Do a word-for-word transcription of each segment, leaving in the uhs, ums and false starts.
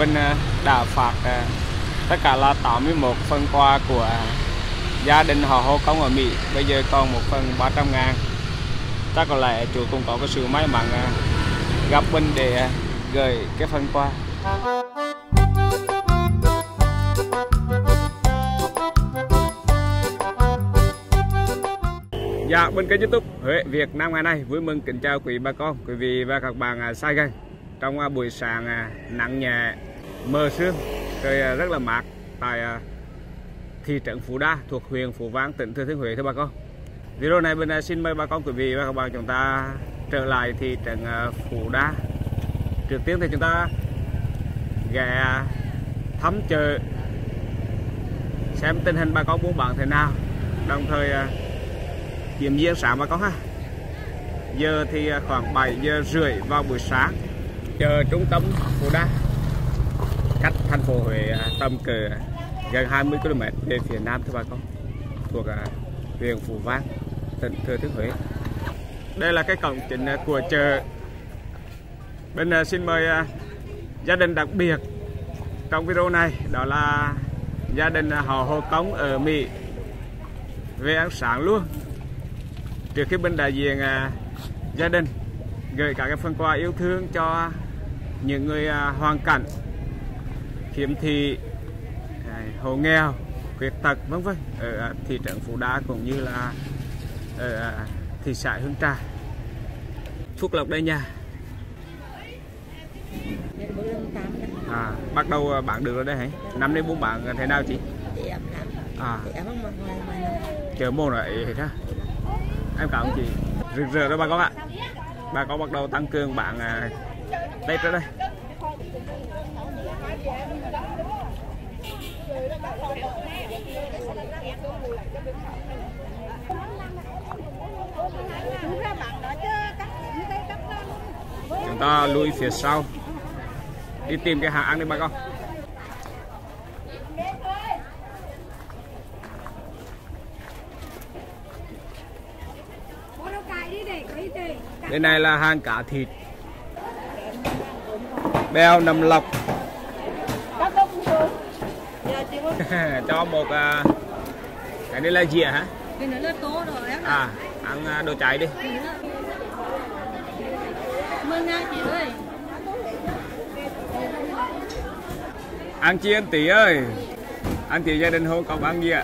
Bình đã phát tất cả là tám mươi mốt phần quà của gia đình họ Hồ Công ở Mỹ. Bây giờ còn một phần ba trăm ngàn. Chắc có lẽ chú cũng có cái sự may mắn gặp Bình để gửi cái phần quà. Dạ, bên kênh YouTube Huế Việt Nam ngày nay vui mừng kính chào quý bà con, quý vị và các bạn xa gần. Trong buổi sáng nắng nhẹ mờ sương, trời rất là mát tại thị trấn Phú Đa thuộc huyện Phú Vang, tỉnh Thừa Thiên Huế thưa bà con. Video này mình xin mời bà con, quý vị và các bạn chúng ta trở lại thị trấn Phú Đa. Trước tiên thì chúng ta ghé thăm chợ xem tình hình bà con buôn bán thế nào, đồng thời điểm diễn sáng bà con ha. Giờ thì khoảng bảy giờ rưỡi vào buổi sáng. Chợ trung tâm Phú Đa cách thành phố Huế tầm cỡ gần hai mươi ki lô mét về phía nam thưa bà con, thuộc huyện Phú Vang, tỉnh Thừa Thiên Huế. Đây là cái cổng chính của chợ. Bên xin mời gia đình đặc biệt trong video này, đó là gia đình họ Hồ Công ở Mỹ về ăn sáng luôn. Trước khi bên đại diện gia đình gửi cả cái phần quà yêu thương cho những người hoàn cảnh khiếm thị, hộ nghèo, khuyết tật vân vân ở thị trấn Phú Đa cũng như là ở thị xã Hương Trà. Phúc Lộc đây nha. À, bắt đầu bạn được rồi đây hả? Năm đến bốn bạn thế nào chị? À, chờ môn rồi hết á. Em cảm ơn chị. Rực rỡ đó bà con ạ. Bà con bắt đầu tăng cường bạn đây ra đây. Chúng ta lui phía sau đi tìm cái hàng ăn đi bà con. Bên này là hàng cá thịt, beo, nầm lọc. Cho một cái này là dĩa hả? Cái này là tô rồi á. À, ăn đồ cháy đi. Mừng nha chị ơi. Ăn chị em tí ơi. Ăn chị gia đình Hồ Công ăn dĩa.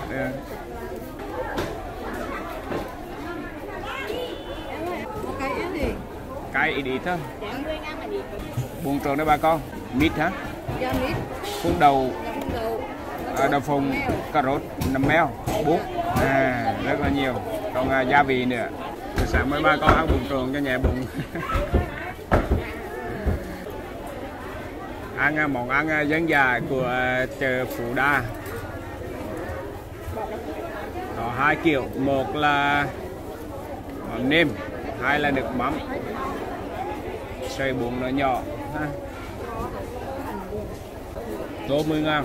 Cái ít ít thôi. Buồn trộn đấy bà con. Mít hả? Dạ mít. Phung đầu. À, đậu phồng, cà rốt, nấm mèo, bún, à, rất là nhiều. Còn à, gia vị nữa. Sáng mới ba con ăn bụng tròn cho nhẹ bụng. Ăn món ăn dân dã của chợ Phú Đa có hai kiểu, một là mắm nêm, hai là nước mắm. Sợi bún nó nhỏ, tô mười ngàn.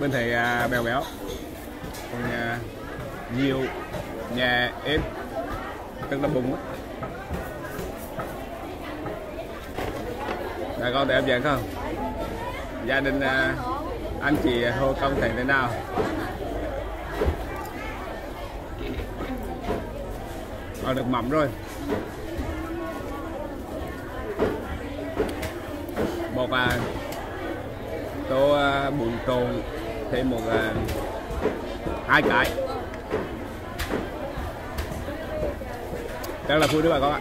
Bên thấy à, béo béo còn à, nhiều nhà ép tức là bùng á. Bà con thấy hấp dẫn không? Gia đình à, anh chị Hồ Công thấy thế nào? Còn được mắm rồi. Một à, tô à, bún trộn thêm một à, hai cái rất là vui đấy bà con ạ.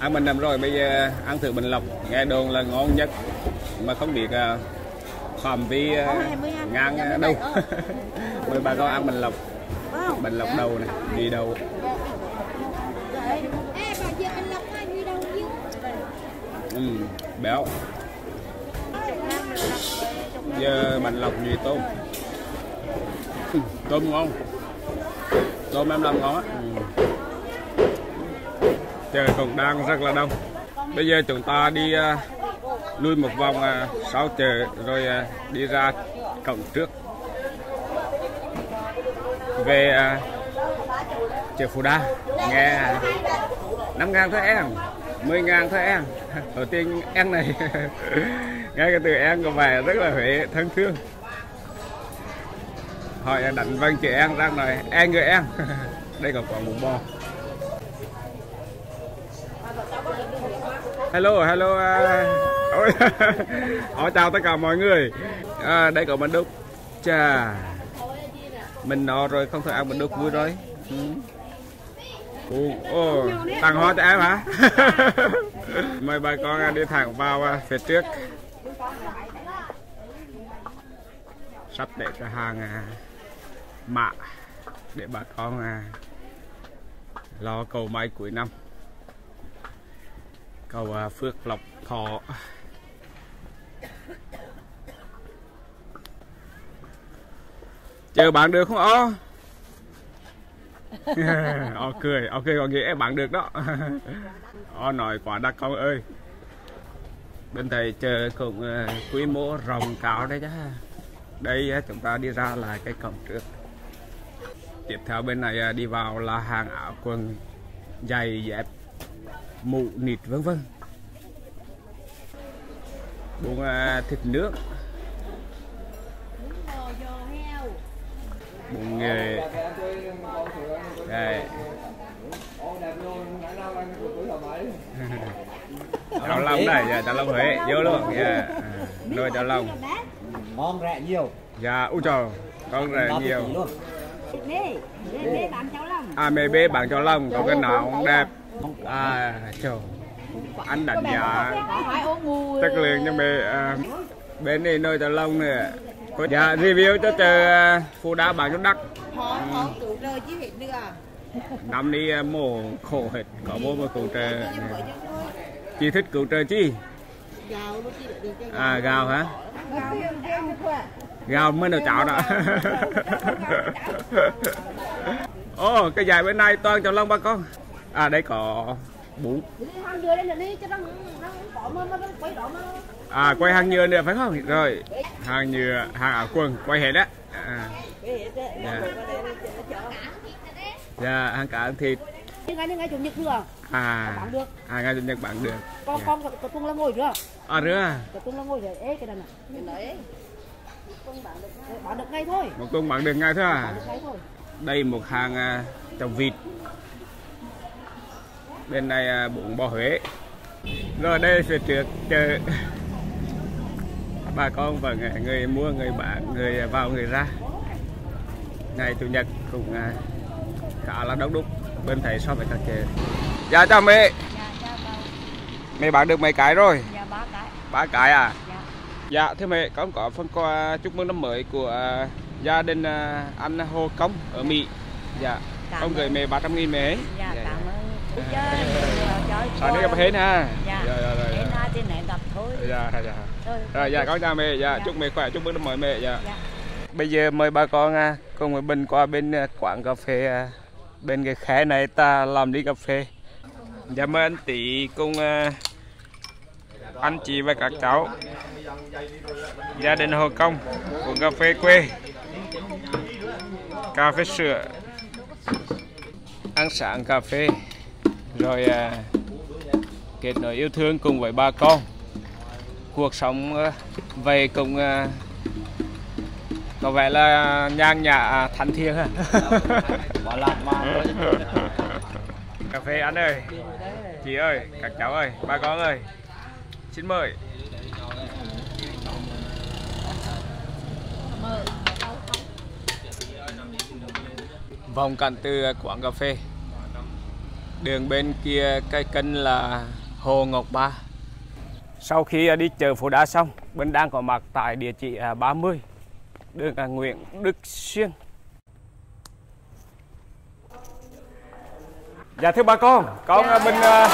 Ăn mình nằm rồi, bây giờ ăn thử bình lọc nghe đồn là ngon nhất mà không biết à, phạm vi à, ngang à, đâu. Mời bà con ăn bình lọc. Bình lọc đầu này đi đầu. Ừ, béo. Giờ bánh lọc gì tôm. Tôm ngon. Tôm em làm ngon á. Ừ. Trời cũng đang rất là đông. Bây giờ chúng ta đi uh, lui một vòng à, sau chợ rồi à, đi ra cổng trước về à, chợ Phú Đa. Nghe à, năm ngàn thôi em, mười ngàn thôi em. Đầu tiên em này nghe cái từ em của mày rất là Huế thân thương. Hỏi đánh vâng chị em đang nói em người em. Đây còn còn bụng bò. Hello, hello. Ôi, hỏi chào tất cả mọi người. À, đây có bánh đúc. Chà, mình no rồi không thể ăn bánh đúc vui rồi. Ừ. Ồ, tặng hoa cho em hả? Mời bà con đi thẳng vào phía trước. Sắp để cho hàng mạ để bà con lo cầu may cuối năm. Cầu Phước Lộc Thọ. Chờ bạn được không o? O cười, o cười có nghĩa bạn được đó. O nói quả đặc con ơi. Bên thầy chờ cũng quy mô rộng cao đấy chứ. Đây chúng ta đi ra là cái cổng trước. Tiếp theo bên này đi vào là hàng áo quần, giày dép, mũ nịt vân vân. Buôn thịt nước, buôn nghề đây. Cháo lòng này, cháo lòng Huế vô luôn, yeah. Nồi cháo lòng ngon rẻ nhiều. Dạ, ui trời, con rẻ nhiều. À, mê bê bán cháo lòng, có cái nào cũng đẹp. À, trời, anh đánh giá chất lượng cho mê. À, bên này nồi cháo lòng này. Dạ, review cho chờ Phú Đa bán cho đắt. Năm đi mổ khổ hết, có bố mà cứu trời. Chị thích cứu trời chi? À, gạo hả? Gạo mới nấu cháo đó. Ô, oh, cái dài bên này toàn chào long ba con. À, đây có bún. À, quay hàng nhựa nữa phải không? Rồi, hàng nhựa, hàng áo quần, quay hết á. À. Dạ. Dạ, hàng cá ăn thịt. Ngày chủ nhật nữa. À, à ngày chủ nhật bạn được. Con con có tung là ngồi chưa? À rứa. Có tung là ngồi rồi. Ê cái đàn này. Mình nói bán được ngay thôi. Một tung bán được ngay thôi à? Đây một hàng trồng vịt. Bên này bún bò Huế. Rồi đây phía trước chợ. Bà con và người, người mua, người bán, người vào, người ra. Ngày chủ nhật cũng khá là đông đúc. Bên thầy so với các chị. Dạ chào mẹ. Dạ chào bà. Mẹ bán được mấy cái rồi? Dạ ba cái. Ba cái à? Dạ. Dạ thưa mẹ, con có phần quà chúc mừng năm mới của uh, gia đình uh, anh Hồ Công ở Mỹ. Dạ. Cảm con gửi mẹ ba trăm nghìn mẹ. Dạ, dạ cảm ơn. Sao nó gặp hết ha? Dạ. Dạ dạ dạ. Đến hai tên này gặp thôi. Dạ dạ. Rồi dạ, dạ con chào mẹ. Dạ chúc mẹ khỏe, chúc mừng năm mới mẹ. Dạ. Bây giờ mời bà con cùng mình qua bên quán cà phê. Bên cái khé này ta làm đi cà phê. Dạ mời anh Tý cùng uh, anh chị và các cháu gia đình Hồ Công của cà phê quê. Cà phê sữa, ăn sáng cà phê, rồi uh, kết nối yêu thương cùng với bà con. Cuộc sống uh, về cùng uh, có vẻ là nhang nhả thanh thiên ha. Cà phê anh ơi, chị ơi, các cháu ơi, bà con ơi, xin mời. Vòng cạnh từ quán cà phê. Đường bên kia cây kênh là Hồ Ngọc Ba. Sau khi đi chợ Phú Đa xong, bên đang có mặt tại địa chỉ ba mươi đường Nguyễn Đức Xuyên. Dạ thưa bà con, con dạ, mình dạ.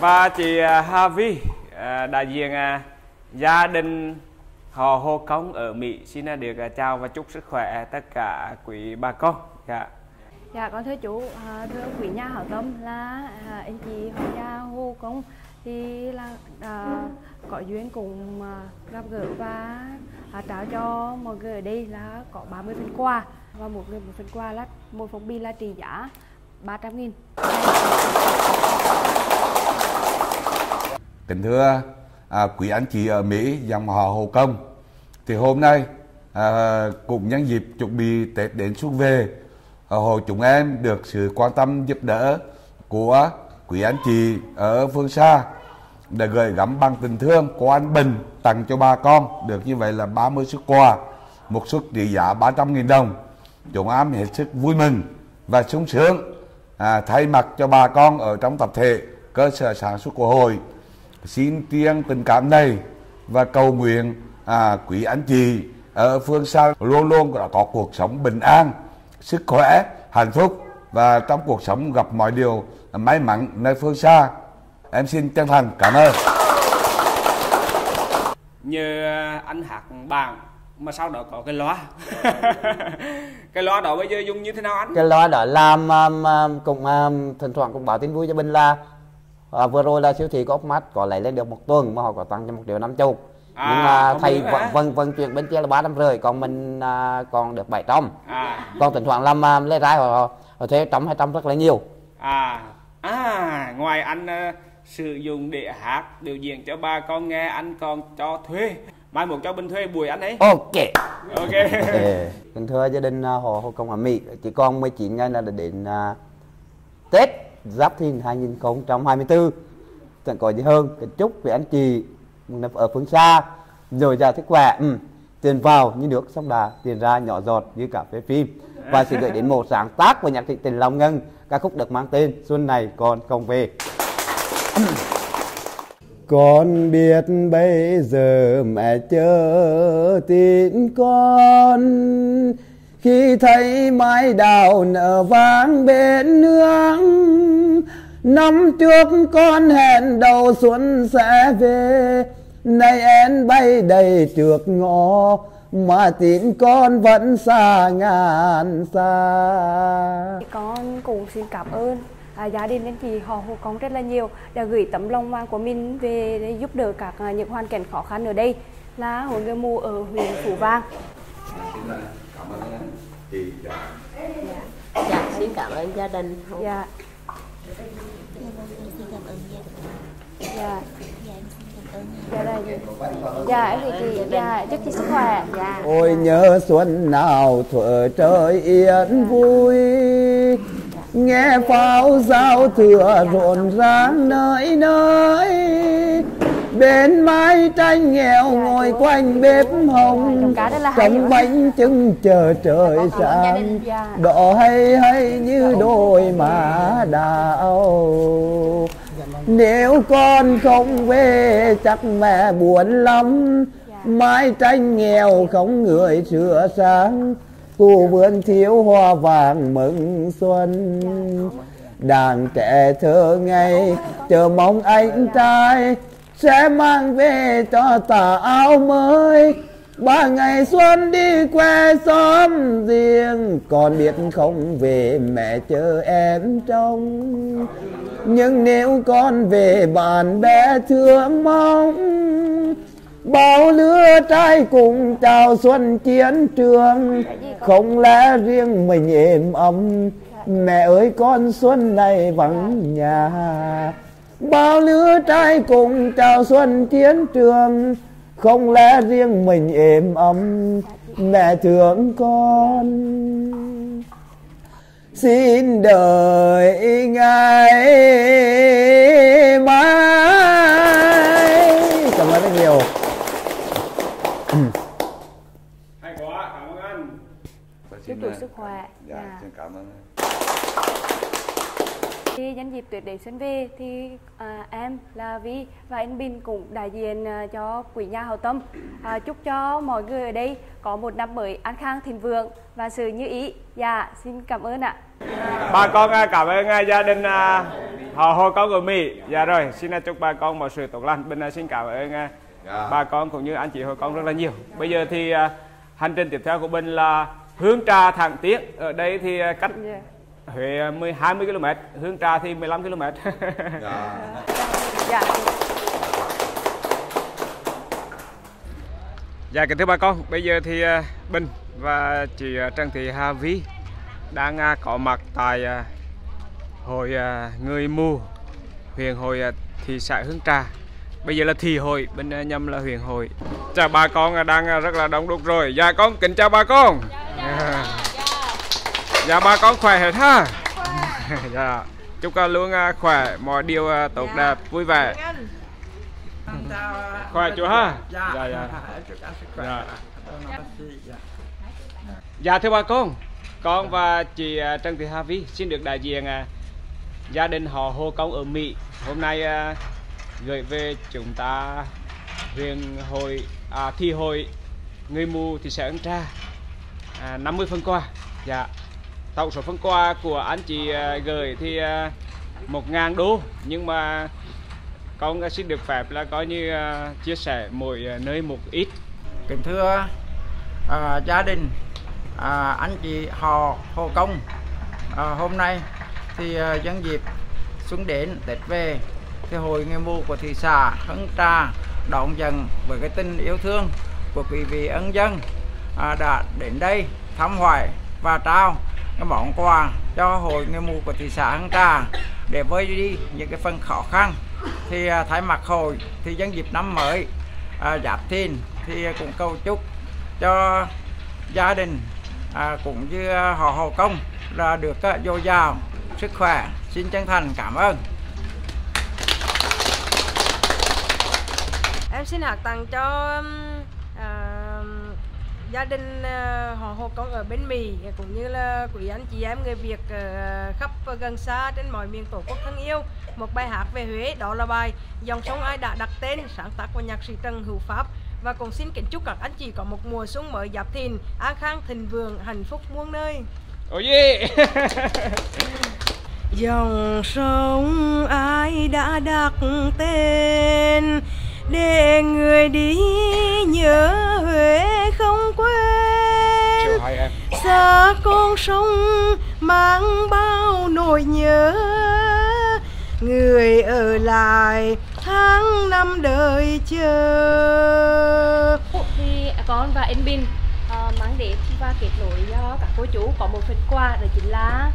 Và chị Hà Vi, đại diện gia đình họ Hồ Công ở Mỹ, xin được chào và chúc sức khỏe tất cả quý bà con. Dạ. Dạ con thưa chú, thưa quý nhà hảo tâm là anh chị họ nhà Hồ Công thì là à, có duyên cùng gặp gỡ và à, trao cho mọi người ở đây là có ba mươi phần quà và một người một phần quà là một phong bì là trị giá ba trăm nghìn. Kính thưa à, quý anh chị ở Mỹ dòng họ Hồ Công, thì hôm nay à, cùng nhân dịp chuẩn bị Tết đến xuân về, Hồ chúng em được sự quan tâm giúp đỡ của quý anh chị ở phương xa để gửi gắm bằng tình thương của anh Bình tặng cho bà con được như vậy là ba mươi suất quà, một suất trị giá ba trăm nghìn đồng. Chúng em hết sức vui mừng và sung sướng à, thay mặt cho bà con ở trong tập thể cơ sở sản xuất của hội xin tiêng tình cảm này và cầu nguyện à, quý anh chị ở phương xa luôn luôn có cuộc sống bình an, sức khỏe, hạnh phúc và trong cuộc sống gặp mọi điều may mắn nơi phương xa. Em xin chân thành cảm ơn. Như anh hát bàn mà sau đó có cái loa. Cái loa đó bây giờ dùng như thế nào anh? Cái loa đó làm um, cùng um, thỉnh thoảng cũng báo tin vui cho bên là à, vừa rồi là siêu thị Coopmart có lấy lên được một tuần mà họ có tặng cho một điều năm chục. À, nhưng à, thầy vận, vận vận chuyển bên kia là ba trăm rưỡi, còn mình à, còn được bảy trăm. À. Còn thỉnh thoảng làm à, lấy ra họ, họ thuê trăm hai trăm rất là nhiều. À, à ngoài anh à, sử dụng để hát điều diện cho ba con nghe, anh còn cho thuê, mai một cho bên thuê bùi anh ấy. Ok. Ok. Bình thưa gia đình họ Hồ Công ở Mỹ chỉ còn mười chín ngày là đến à, Tết Giáp Thìn hai nghìn không trăm hai mươi tư. Chẳng có gì hơn, kính chúc với anh chị ở phương xa rồi giàu sức khỏe, ừ. tiền vào như nước sông Đà, tiền ra nhỏ giọt như cà phê phim. Và xin gửi đến một sáng tác của nhạc sĩ Tình Long Ngân, ca khúc được mang tên Xuân Này Con Không Về. Con biết bây giờ mẹ chờ tin con, khi thấy mái đào nở vang bên nương. Năm trước con hẹn đầu xuân sẽ về, nay én bay đầy trước ngõ, mà tiếng con vẫn xa ngàn xa. Con cũng xin cảm ơn à, gia đình anh chị họ Hồ Công rất là nhiều đã gửi tấm lòng mang của mình về để giúp đỡ các à, những hoàn cảnh khó khăn ở đây là hội người mù ở huyện Phú Vang. Cảm ơn anh chị. Dạ, xin cảm ơn gia đình. Dạ. Dạ. Dạ chị, dạ chúc chị sức khỏe. Ôi nhớ xuân nào thuở trời yên vui, nghe pháo giao thừa rộn ràng nơi nơi. Bên mái tranh nghèo ngồi quanh bếp hồng, trong bánh trưng chờ trời sáng đỏ hay hay như đôi má đào. Nếu con không về chắc mẹ buồn lắm, mái tranh nghèo không người sửa sáng, cô vườn thiếu hoa vàng mừng xuân. Đàn trẻ thơ ngây chờ mong anh trai sẽ mang về cho tà áo mới, ba ngày xuân đi quê xóm riêng. Con biết không về mẹ chờ em trông, nhưng nếu con về bạn bè thương mong. Bao lứa trai cùng chào xuân chiến trường, không lẽ riêng mình êm ấm, mẹ ơi con xuân này vắng nhà. Bao lứa trai cùng chào xuân chiến trường, không lẽ riêng mình êm ấm, mẹ thương con. Xin đợi ngày mai. Cảm ơn rất nhiều. Hay quá, cảm ơn anh. Chúc tuổi sức khỏe. Dạ, xin cảm ơn. Thì nhân dịp Tết đến xuân về thì à, em là Vi và anh Bình cũng đại diện à, cho quý nhà hảo tâm à, chúc cho mọi người ở đây có một năm mới an khang thịnh vượng và sự như ý. Dạ xin cảm ơn ạ. Bà con cảm ơn gia đình à, họ Hồ Công của Mỹ. Dạ rồi xin chúc bà con mọi sự tốt lành. Bình xin cảm ơn à, dạ. bà con cũng như anh chị Hồ Công rất là nhiều. Bây giờ thì à, hành trình tiếp theo của Bình là Hương Trà Thẳng Tiến. Ở đây thì à, cách Huế hai mươi ki lô mét, Hương Trà thì mười lăm ki lô mét. Dạ. Dạ. Dạ, kính thưa bà con, bây giờ thì Bình và chị Trần Thị Hà Vi đang có mặt tại Hội Người Mù, huyện hội thị xã Hương Trà. Bây giờ là thị hội, bên nhâm là huyện hội. Chào bà con, đang rất là đông đúc rồi. Dạ con, kính chào bà con. Dạ, dạ bà con khỏe hết ha. Dạ, chúc luôn khỏe, mọi điều tốt đẹp, vui vẻ. Khỏe chú ha. Dạ, dạ. Dạ thưa bà con, con và chị Trần Thị Hà Vi xin được đại diện gia đình họ Hồ Công ở Mỹ hôm nay gửi về chúng ta huyện hội à, thị hội người mù thị xã Hương Trà à, năm mươi phần quà. Dạ, tổng số phần quà của anh chị à, gửi thì à, một ngàn đô, nhưng mà con xin được phép là coi như à, chia sẻ mỗi nơi một ít. Kính thưa à, gia đình à, anh chị họ Hồ Công, à, hôm nay thì à, nhân dịp xuân đến Tết về thì hội người mù của thị xã Hương Trà đón dần với cái tình yêu thương của quý vị ân dân à, đã đến đây thăm hỏi và trao cái món quà cho hội người mù của thị xã Hương Trà để vơi đi những cái phần khó khăn. Thì à, thay mặt hội thì nhân dịp năm mới à, Giáp Thìn thì cũng cầu chúc cho gia đình à, cũng như họ Hồ Công là được à, dồi dào sức khỏe. Xin chân thành cảm ơn. Em xin hạt tặng cho uh, gia đình uh, họ Hồ Công ở bên Mỹ cũng như là quý anh chị em người Việt uh, khắp gần xa trên mọi miền tổ quốc thân yêu một bài hát về Huế, đó là bài Dòng Sông Ai Đã Đặt Tên, sáng tác của nhạc sĩ Trần Hữu Pháp. Và cũng xin kính chúc các anh chị có một mùa xuân mới Giáp Thìn an khang thịnh vượng, hạnh phúc muôn nơi. Oh yeah. Dòng sông ai đã đặt tên để người đi nhớ Huế không quên, xa con sông mang bao nỗi nhớ, người ở lại tháng năm đời chờ. Thì con và anh Bình uh, mang đến và kết nối do các cô chú có một phần quà, đó chính là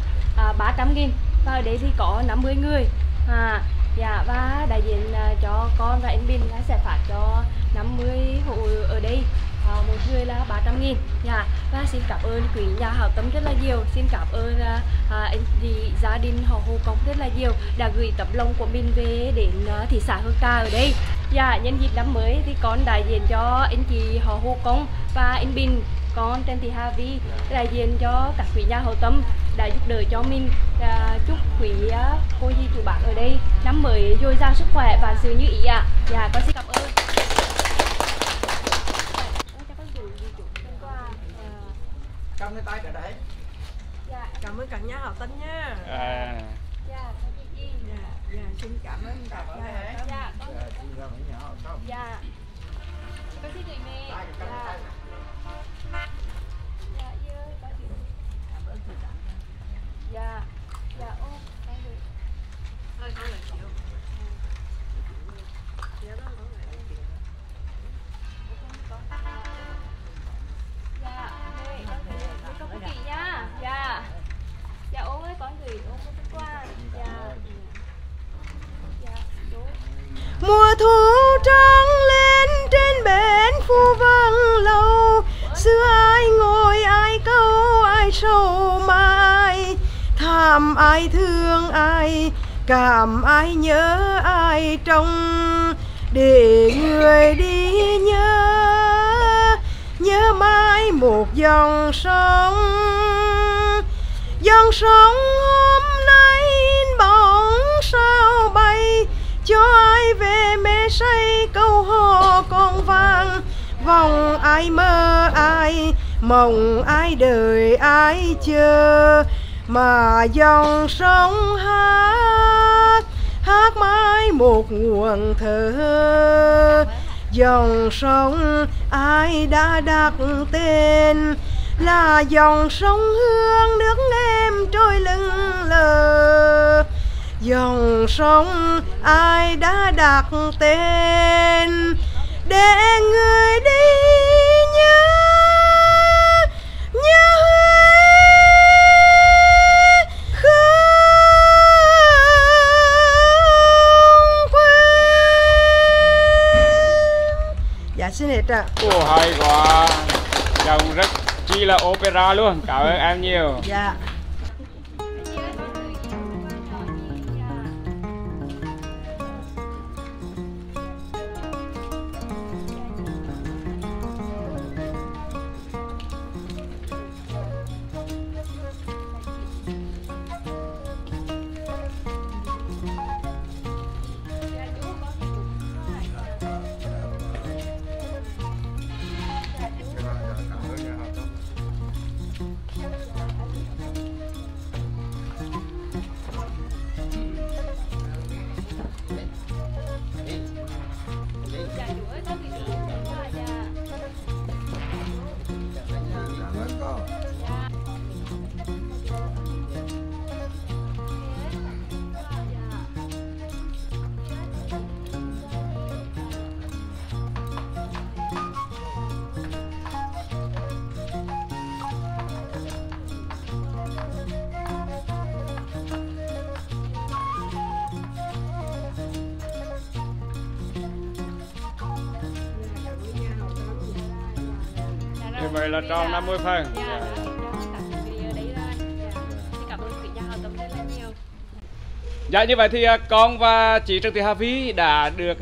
uh, ba trăm nghìn, và ở đây thì có năm mươi người. À, dạ, và đại diện uh, cho con và anh Bình sẽ phát cho năm mươi hộ ở đây, uh, một người là ba trăm nghìn. Dạ, và xin cảm ơn quý nhà hảo tâm rất là nhiều. Xin cảm ơn uh, uh, anh chị gia đình họ Hồ Công rất là nhiều đã gửi tấm lòng của mình về đến uh, thị xã Hương Trà ở đây. Dạ, nhân dịp năm mới thì con đại diện cho anh chị họ Hồ Công và anh Bình, con Trần Thị Hà Vi đại diện cho các quý nhà hảo tâm đã giúp đỡ cho mình. À, chúc quý uh, cô dì chú bác ở đây năm mới dồi dào sức khỏe và sự như ý ạ. À. Dạ, con xin cảm ơn. Cầm cái tay cả đấy. Dạ, cảm ơn cả nhà hảo tâm nha. À. Dạ, con dì. Dạ, dạ, xin cảm ơn cả nhà. Dạ, con. Dạ. Con xin gửi mẹ. Dạ. Dạ, dạ, ô, em gửi. Thôi, con gửi chịu. Dạ, con gửi chịu. Dạ, mẹ, con gửi chịu. Con gửi chịu nha. Dạ. Dạ, ô ơi, con gửi chịu. Ô, con gửi qua. Dạ. Dạ, đúng. Mùa thu trăng lên trên bến Phu Văn Lâu, xưa ai ngồi ai câu ai sầu mai, thảm ai thương ai, cảm ai nhớ ai trong, để người đi nhớ, nhớ mãi một dòng sông. Dòng sông hôm nay bóng sao bay, cho ai về mê say câu hò còn vang, vòng ai mơ ai, mộng ai đời ai chờ, mà dòng sông hát, hát mãi một nguồn thơ. Dòng sông ai đã đặt tên là dòng sông Hương nước êm trôi lững lờ. Dòng sông ai đã đặt tên để người đi nhớ, nhớ không quên. Dạ xin hết ạ. Ồ hay quá, dòng rất chi là opera luôn. Cảm ơn em nhiều. Dạ. Vậy là tròn năm mươi phần. Dạ. Dạ như vậy thì con và chị Trần Thị Hà Vi đã được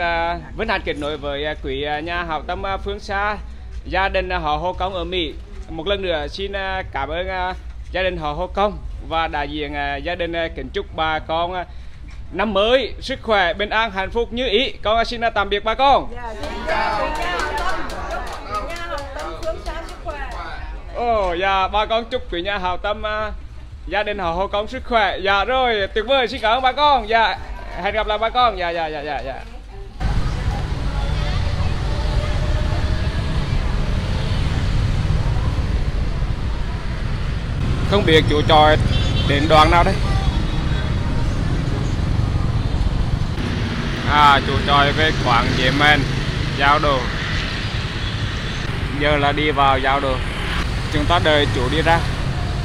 vinh hạnh kết nối với quý nhà hảo tâm phương xa, gia đình họ Hồ Công ở Mỹ. Một lần nữa xin cảm ơn gia đình họ Hồ Công và đại diện gia đình kính chúc bà con năm mới sức khỏe, bình an, hạnh phúc như ý. Con xin tạm biệt bà con. Dạ. Ồ, oh, dạ, bà con chúc quý nhà hảo tâm uh, gia đình họ Hồ Công sức khỏe. Dạ rồi, tuyệt vời, xin cảm ơn bà con. Dạ, hẹn gặp lại bà con. Dạ, dạ, dạ, dạ, dạ. Không biết chú tròi đến đoạn nào đấy. À, chú tròi về khoảng dễ men, giao đồ. Giờ là đi vào giao đồ. Chúng ta đợi chủ đi ra.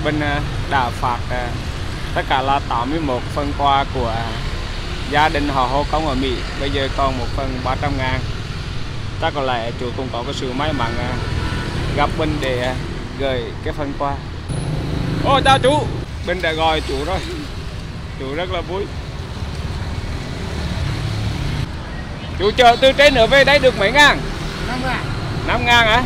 Bên đã phạt tất cả là tám mươi mốt phần quà của gia đình họ Hồ Công ở Mỹ. Bây giờ còn một phần ba trăm ngàn. Ta có lẽ chủ cũng có cái sự may mắn gặp Bình để gửi cái phần quà. Ôi chào chú, Bình đã gọi chủ rồi. Chủ rất là vui. Chủ chờ từ trên nữa về đấy được mấy ngàn? năm ngàn. năm ngàn hả?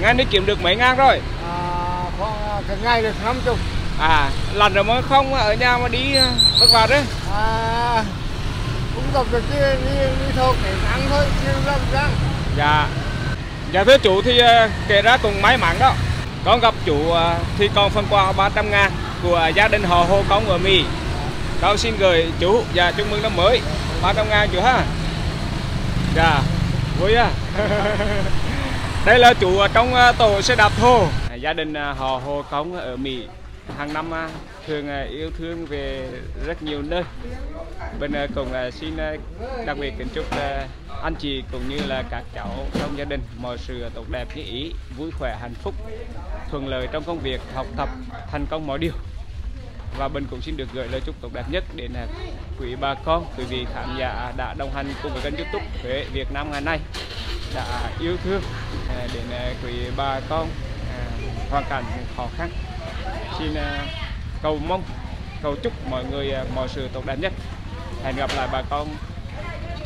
Ngày đi kiếm được mấy ngàn rồi? À, khoảng cái ngày được năm mươi. À, lần rồi mới không ở nhà mà đi vất vả đấy. À, cũng gặp được chứ đi, đi thôi, để ăn thôi, chứ làm răng. Dạ. Dạ thưa chủ thì kể ra cũng may mắn đó. Con gặp chủ thì còn phần quà ba trăm ngàn của gia đình họ Hồ Công ở Mỹ. Con xin gửi chú và chúc mừng năm mới. ba trăm ngàn chú ha. Dạ, vui á. Đây là chủ trong tổ xe đạp thô. Gia đình họ Hồ Công ở Mỹ hàng năm thường yêu thương về rất nhiều nơi. Bên cùng xin đặc biệt kính chúc anh chị cũng như là các cháu trong gia đình mọi sự tốt đẹp như ý, vui khỏe, hạnh phúc, thuận lợi trong công việc, học tập, thành công mọi điều. Và bên cũng xin được gửi lời chúc tốt đẹp nhất đến quý bà con, quý vị khán giả đã đồng hành cùng với kênh YouTube Huế Việt Nam ngày nay, đã yêu thương đến quý bà con hoàn cảnh khó khăn. Xin cầu mong, cầu chúc mọi người mọi sự tốt đẹp nhất. Hẹn gặp lại bà con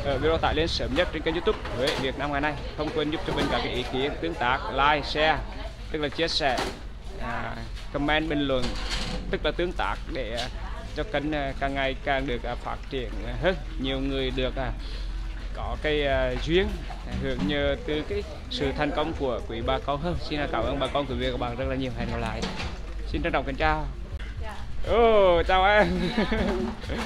ở video tải lên sớm nhất trên kênh YouTube Huế Việt Nam ngày nay. Không quên giúp cho mình các ý kiến, tương tác, like, share, tức là chia sẻ, comment, bình luận, tức là tương tác để cho kênh càng ngày càng được phát triển hơn, nhiều người được có cái uh, duyên hưởng nhờ từ cái sự thành công của quý bà con hơn. Xin cảm ơn bà con quý vị và các bạn rất là nhiều. Hẹn gặp lại. Xin trân trọng kính chào. Dạ. Oh, chào em. Dạ.